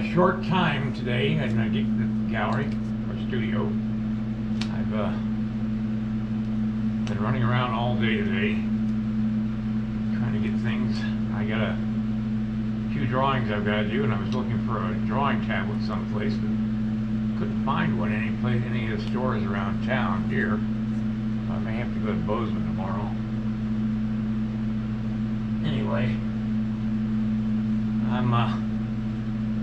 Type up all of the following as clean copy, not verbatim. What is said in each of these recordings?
a short time today in my gallery or studio. I've been running around all day today trying to get things. I got a few drawings I've got to do, and I was looking for a drawing tablet someplace, but couldn't find one any of the stores around town here. I may have to go to Bozeman tomorrow. Anyway, I'm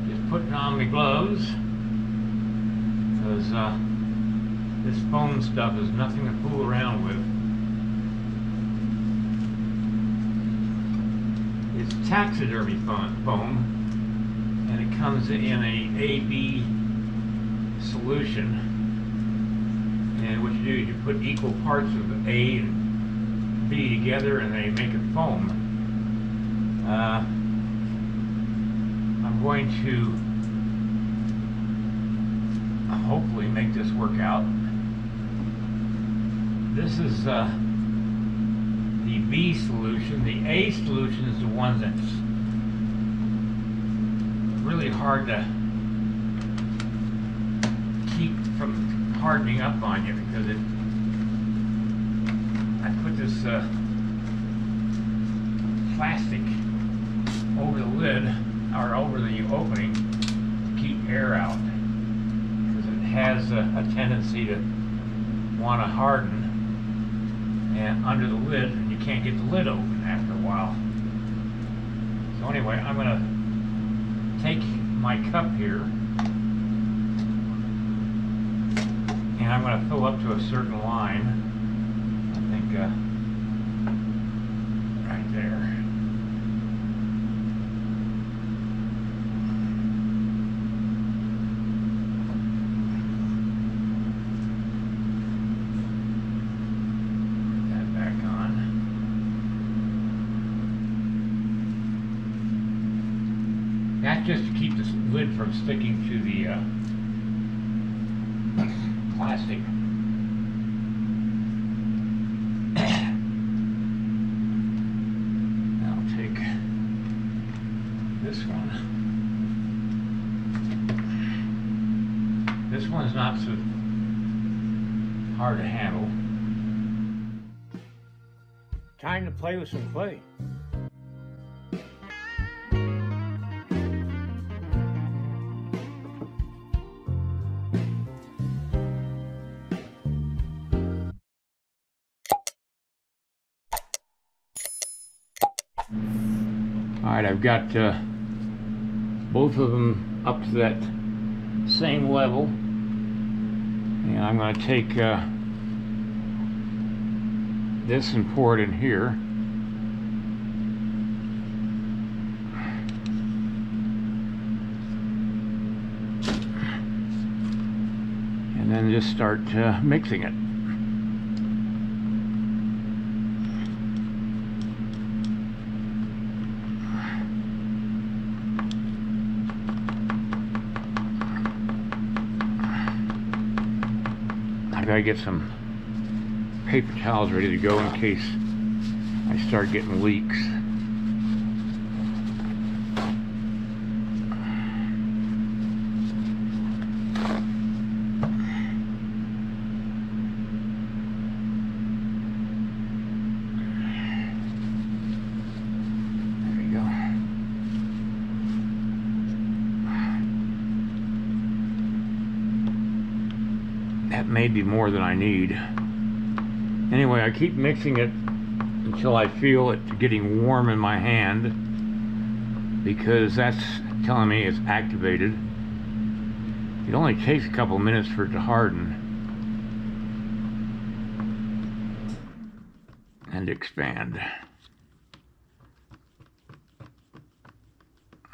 just putting on my gloves because this foam stuff is nothing to fool around with. It's taxidermy foam, and it comes in a AB solution. And what you do is you put equal parts of A and B together, and they make it foam. I'm going to hopefully make this work out. This is the B solution. The A solution is the one that's really hard to keep from hardening up on you, because I put this plastic over the lid, or over the opening, to keep air out, because it has a tendency to want to harden and under the lid, and you can't get the lid open after a while. So anyway, I'm going to take my cup here, and I'm going to fill up to a certain line, I think right there. Just to keep this lid from sticking to the plastic. I'll take this one. This one's not so hard to handle. Time to play with some clay. Alright, I've got both of them up to that same level, and I'm going to take this and pour it in here. And then just start mixing it. I get some paper towels ready to go in case I start getting leaks. That may be more than I need. Anyway, I keep mixing it until I feel it getting warm in my hand, because that's telling me it's activated. It only takes a couple minutes for it to harden and expand.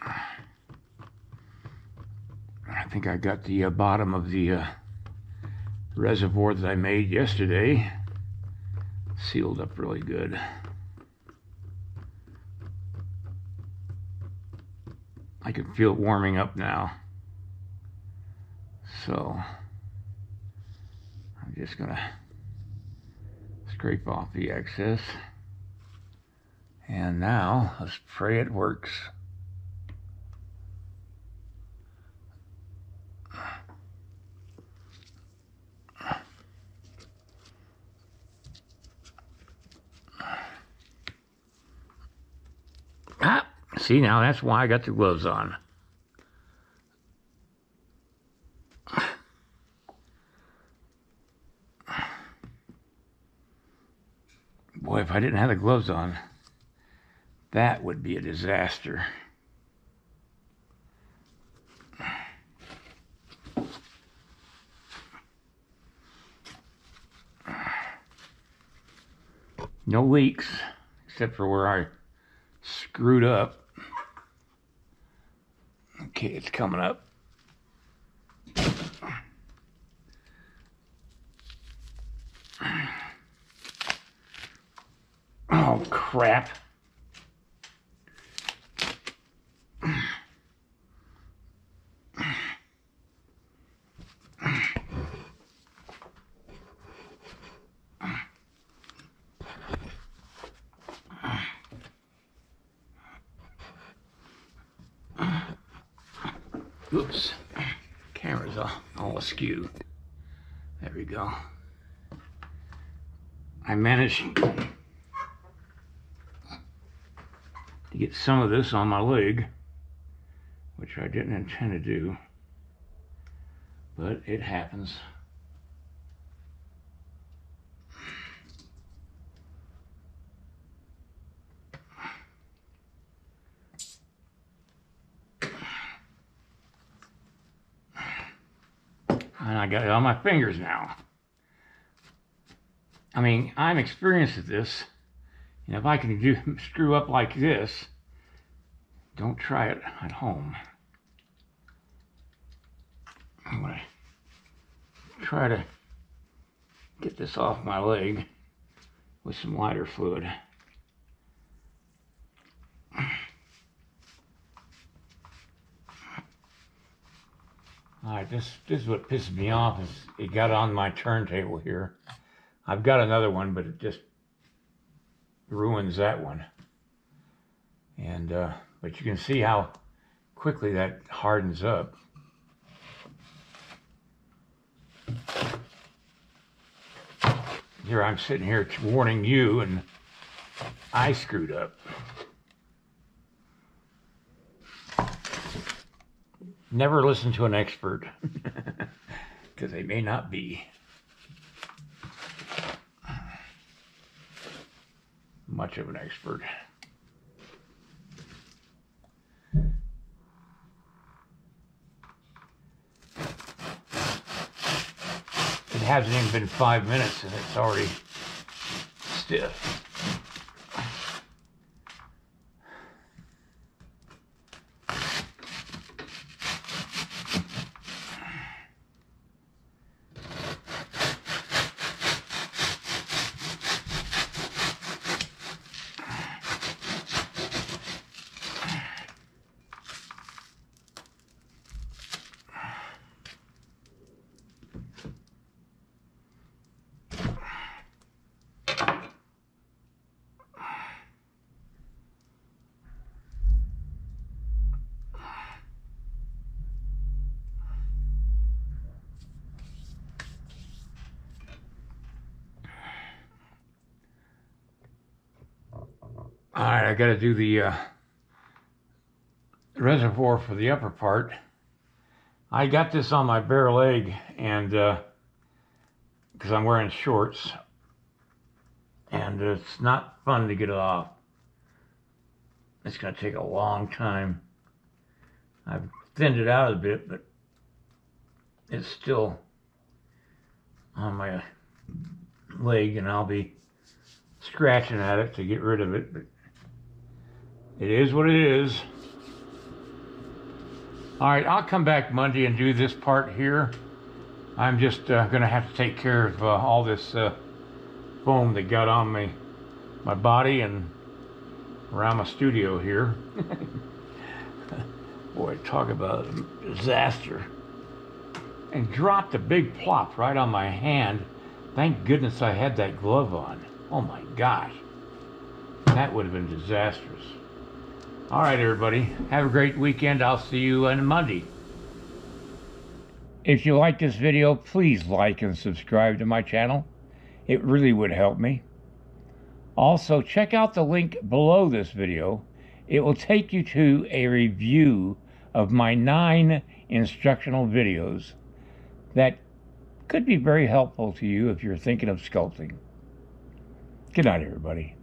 I think I got the bottom of the reservoir that I made yesterday, sealed up really good. I can feel it warming up now, so I'm just gonna scrape off the excess, and now let's pray it works. See, now that's why I got the gloves on. Boy, if I didn't have the gloves on, that would be a disaster. No leaks, except for where I screwed up. Okay, it's coming up. Oh, crap. Oops, camera's all askew. There we go. I managed to get some of this on my leg, which I didn't intend to do, but it happens. And I got it on my fingers now. I mean, I'm experienced at this. And if I can screw up like this, don't try it at home. I'm going to try to get this off my leg with some lighter fluid. Alright, this is what pissed me off, is it got on my turntable here. I've got another one, but it just ruins that one. And, but you can see how quickly that hardens up. Here I'm sitting here warning you, and I screwed up. Never listen to an expert, because they may not be. Much of an expert. It hasn't even been 5 minutes and it's already stiff. All right, I got to do the reservoir for the upper part. I got this on my bare leg, and because I'm wearing shorts, and it's not fun to get it off. It's going to take a long time. I've thinned it out a bit, but it's still on my leg, and I'll be scratching at it to get rid of it, but it is what it is. All right, I'll come back Monday and do this part here. I'm just going to have to take care of all this foam that got on my body and around my studio here. Boy, talk about a disaster. And dropped a big plop right on my hand. Thank goodness I had that glove on. Oh my gosh. That would have been disastrous. All right, everybody. Have a great weekend. I'll see you on Monday. If you like this video, please like and subscribe to my channel. It really would help me. Also, check out the link below this video It will take you to a review of my 9 instructional videos that could be very helpful to you if you're thinking of sculpting. Good night, everybody.